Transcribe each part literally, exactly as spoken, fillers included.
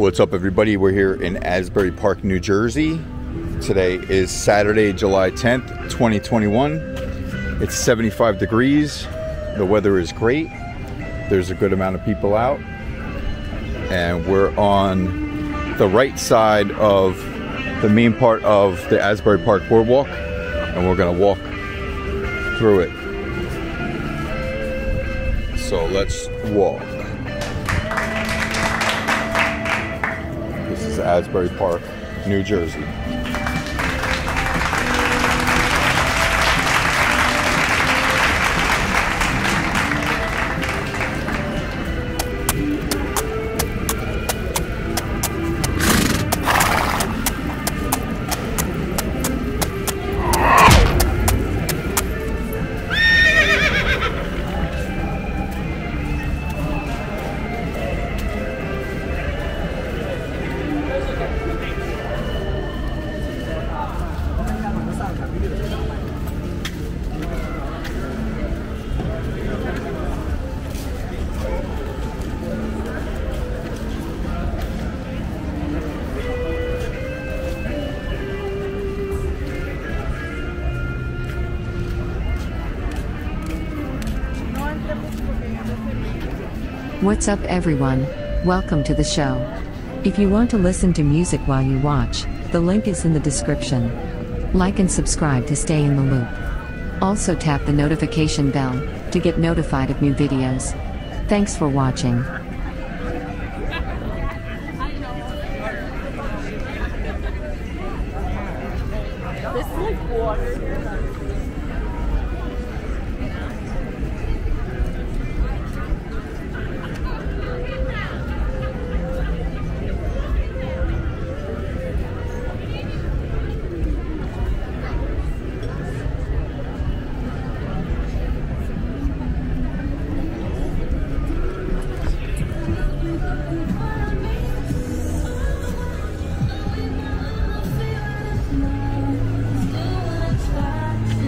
What's up, everybody? We're here in Asbury Park, New Jersey. Today is Saturday, July tenth, twenty twenty-one. It's seventy-five degrees. The weather is great. There's a good amount of people out. And we're on the right side of the main part of the Asbury Park Boardwalk. And we're gonna walk through it. So let's walk. This is Asbury Park, New Jersey. What's up, everyone? Welcome to the show. If you want to listen to music while you watch, the link is in the description. Like and subscribe to stay in the loop. Also tap the notification bell to get notified of new videos. Thanks for watching. This is like water.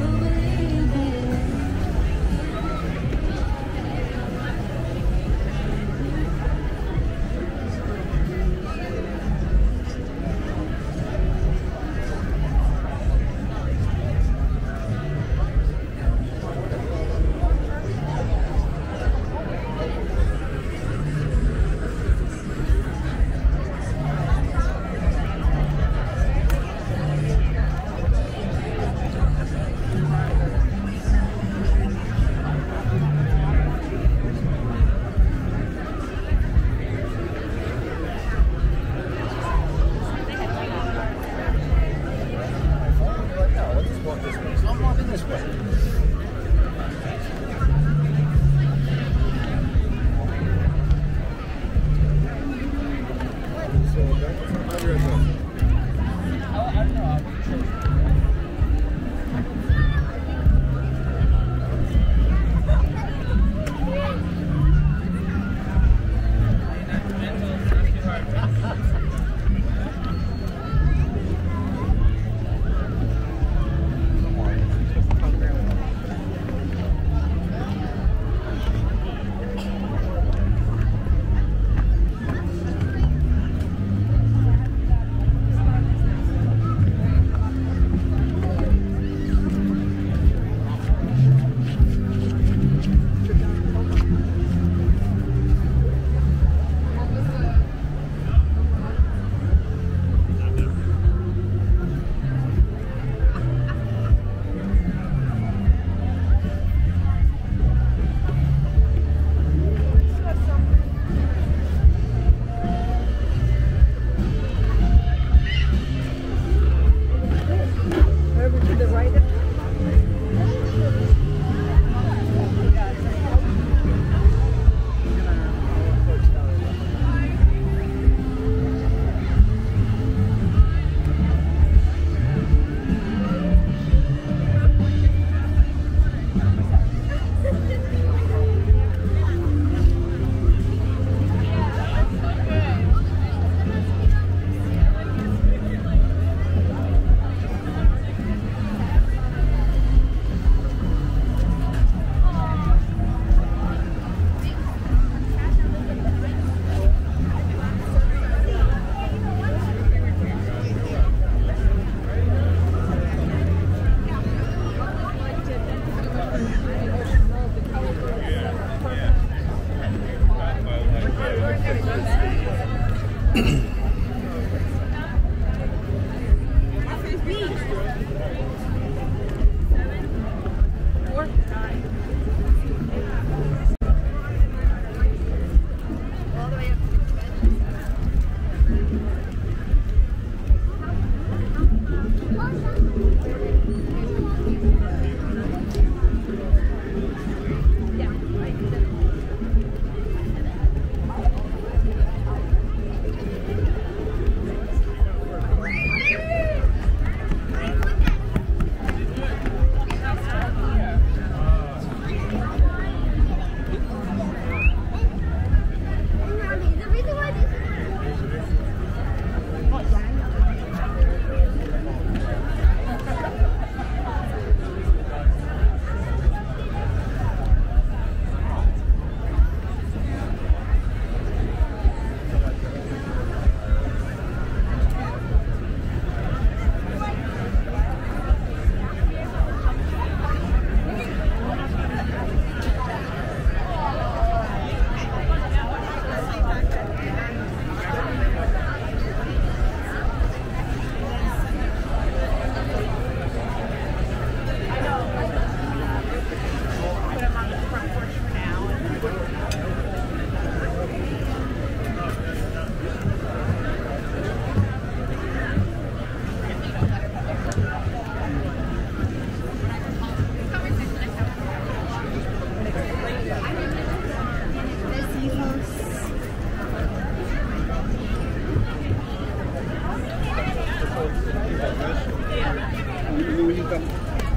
You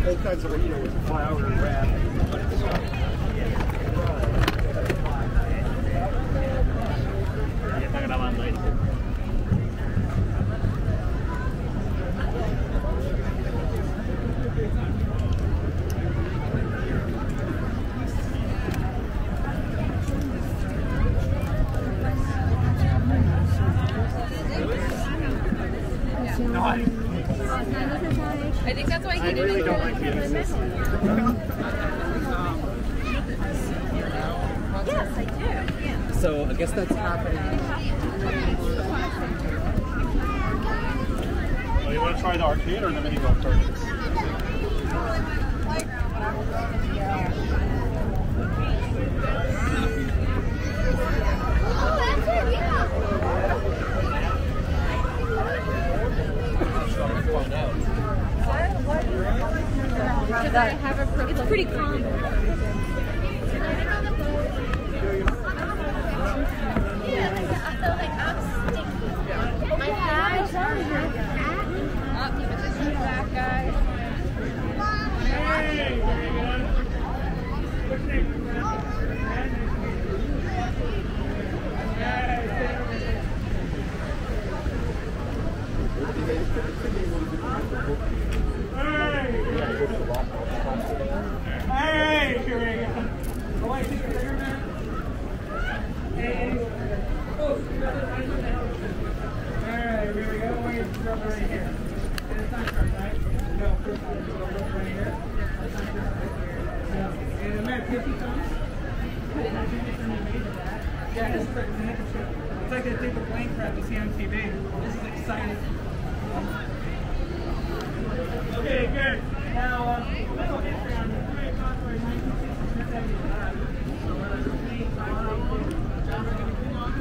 all kinds of, you know, with flour and wrap. I think that's why he didn't really don't like the Yes, I do. Yeah. So I guess that's happening. Well, you want to try the arcade or the mini golf cart? Oh, that's it. Yeah. I have a purple. It's pretty calm. It's like that type of plane crap you see on T V. This is exciting. Okay, good. Now, um, a little history on the three o'clock for nineteen sixty-five. So, whether it's me, John, we're going to be on.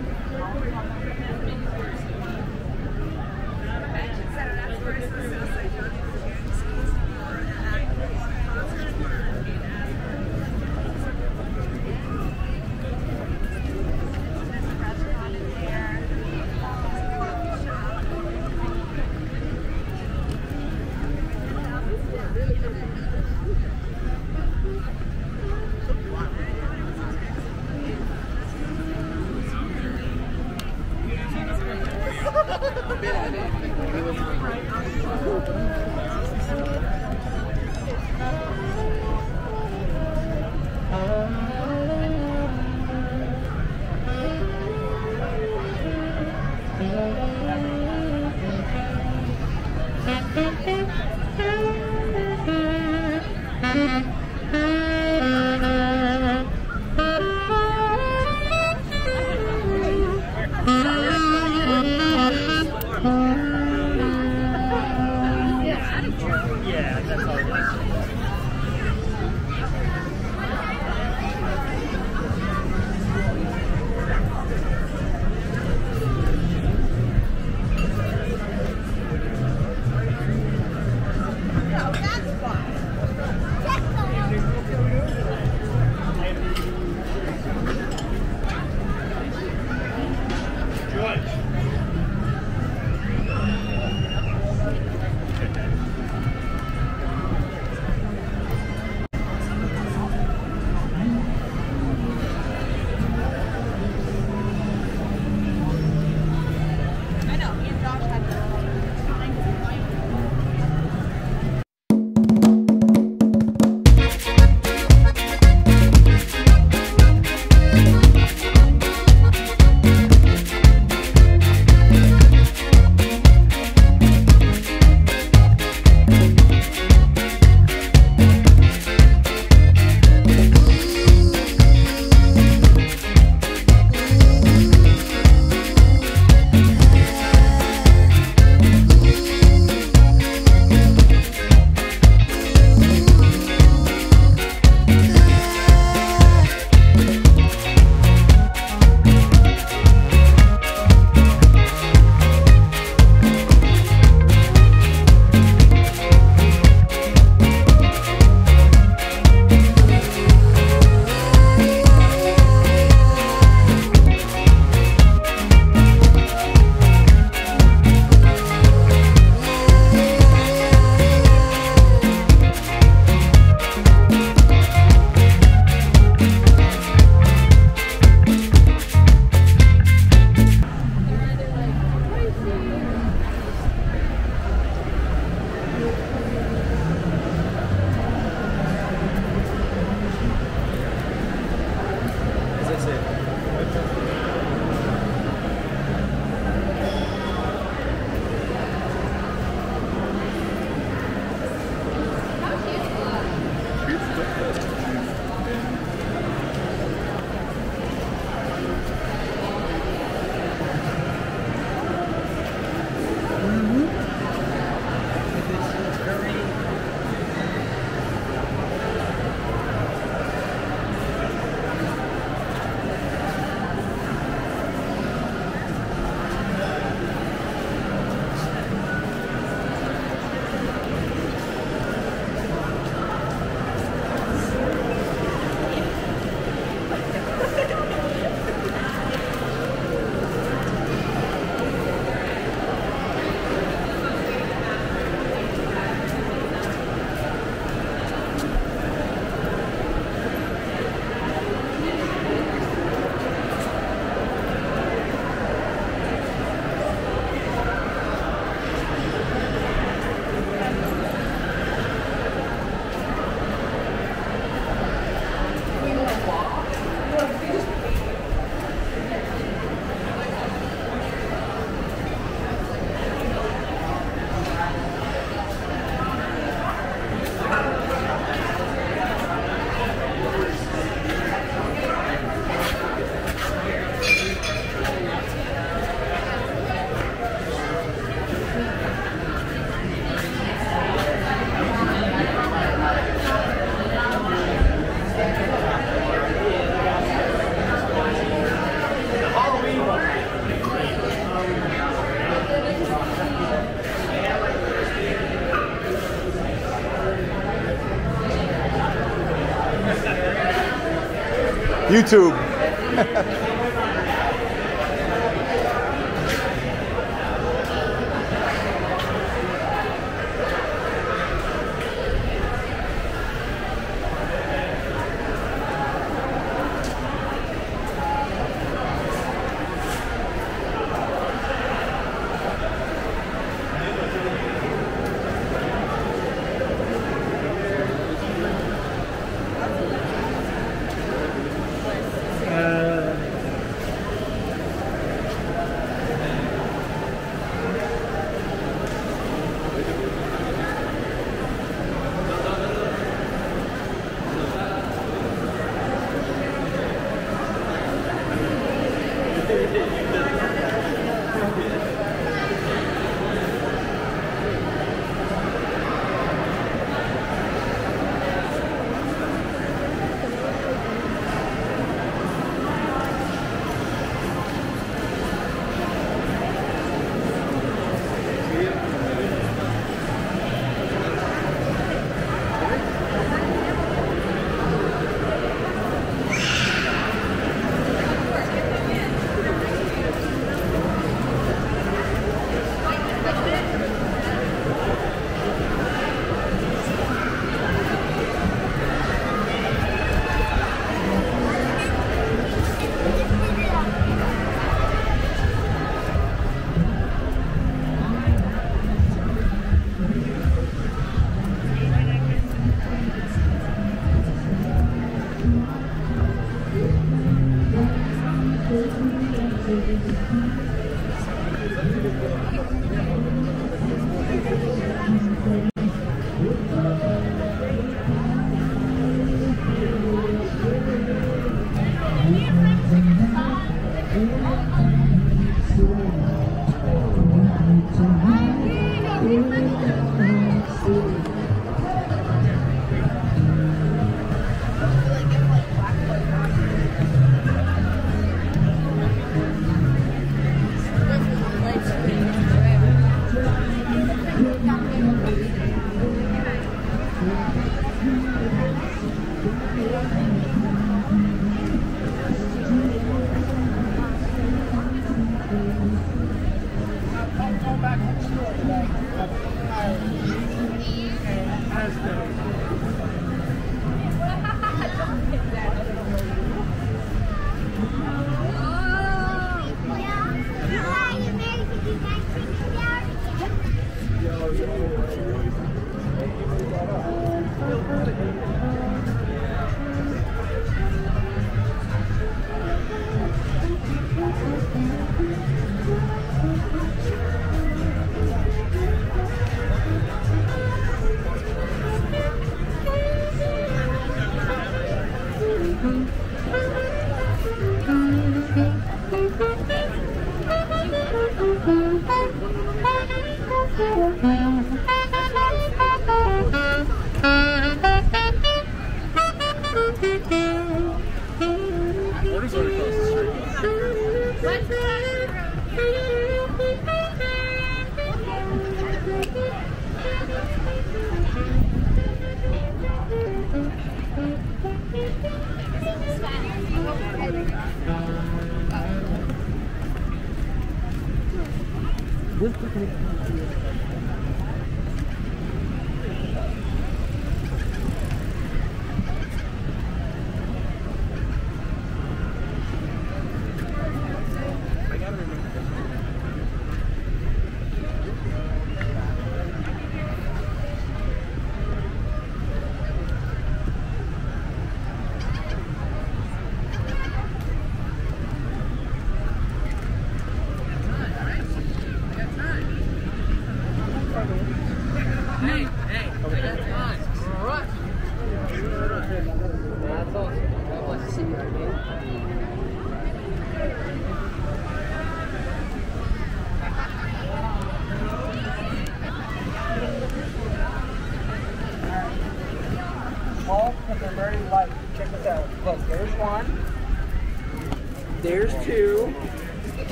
YouTube.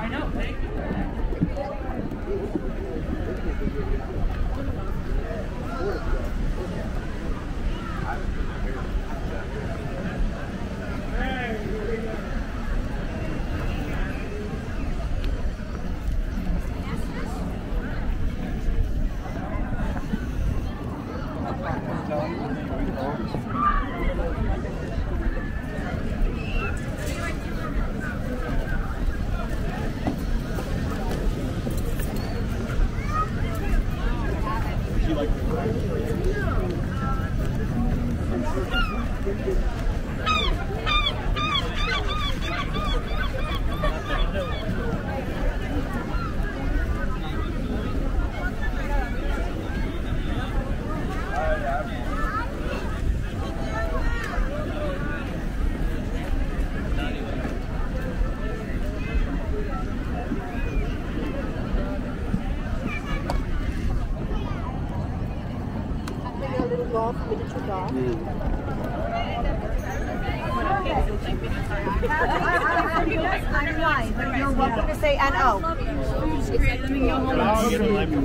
I know, thank you.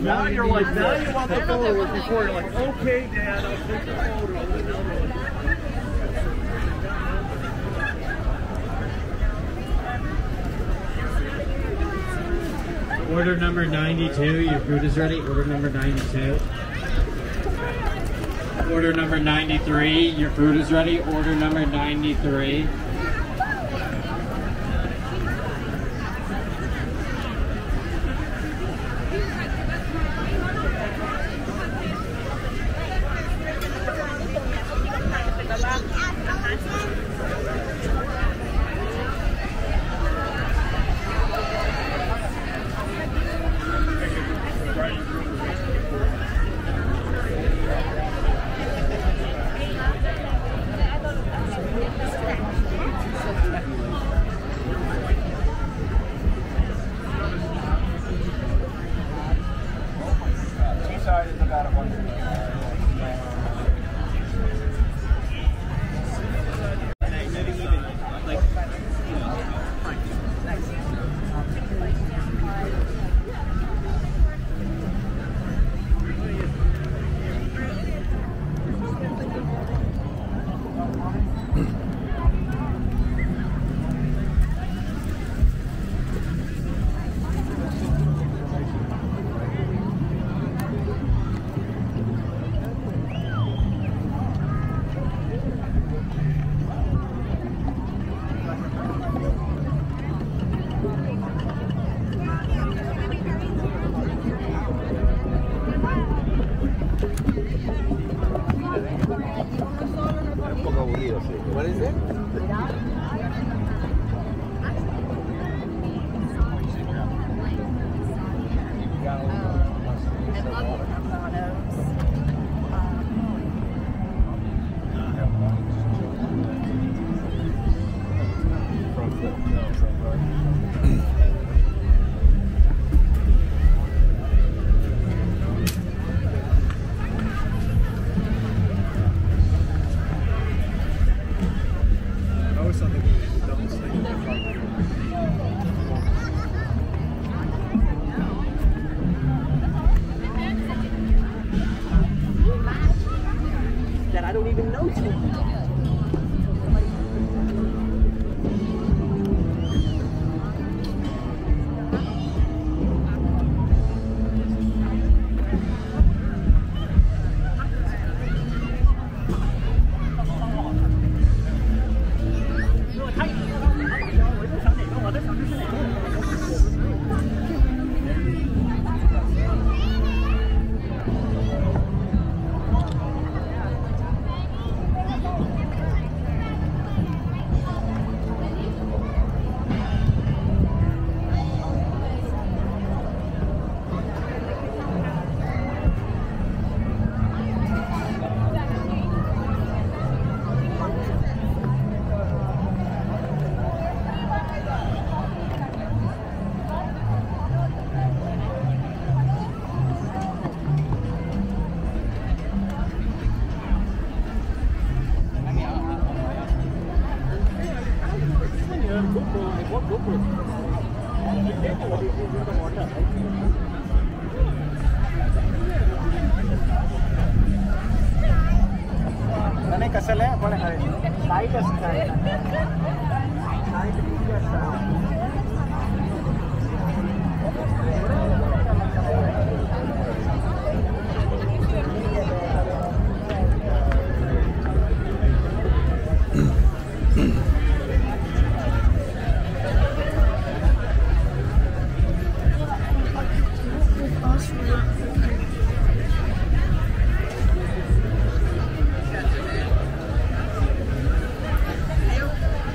Now you're like that. Now you want the photo with before. You're like, okay, Dad, I'll take the photo. Order number ninety-two. Your food is ready. Order number ninety-two. Order number ninety-three. Your food is ready. Order number ninety-three.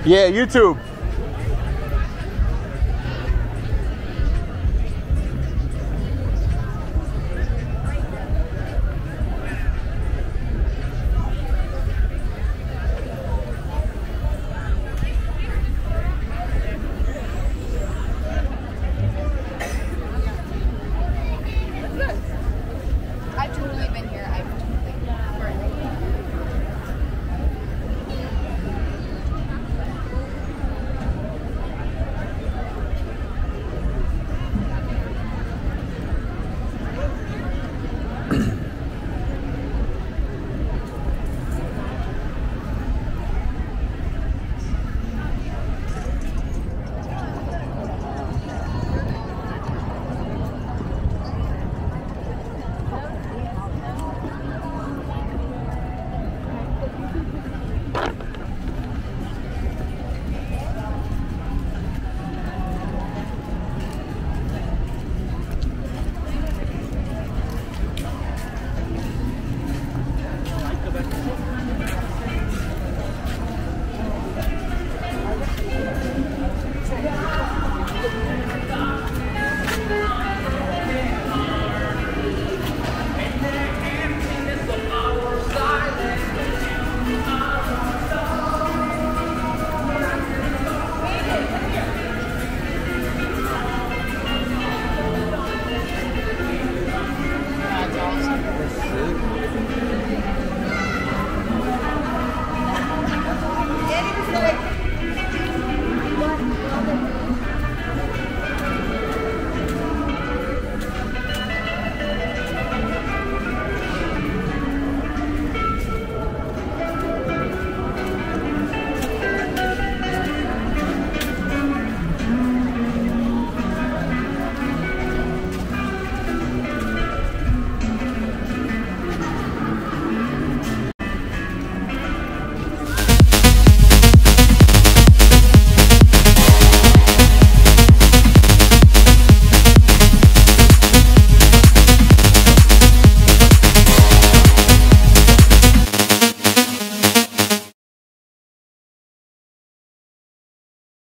Yeah, YouTube.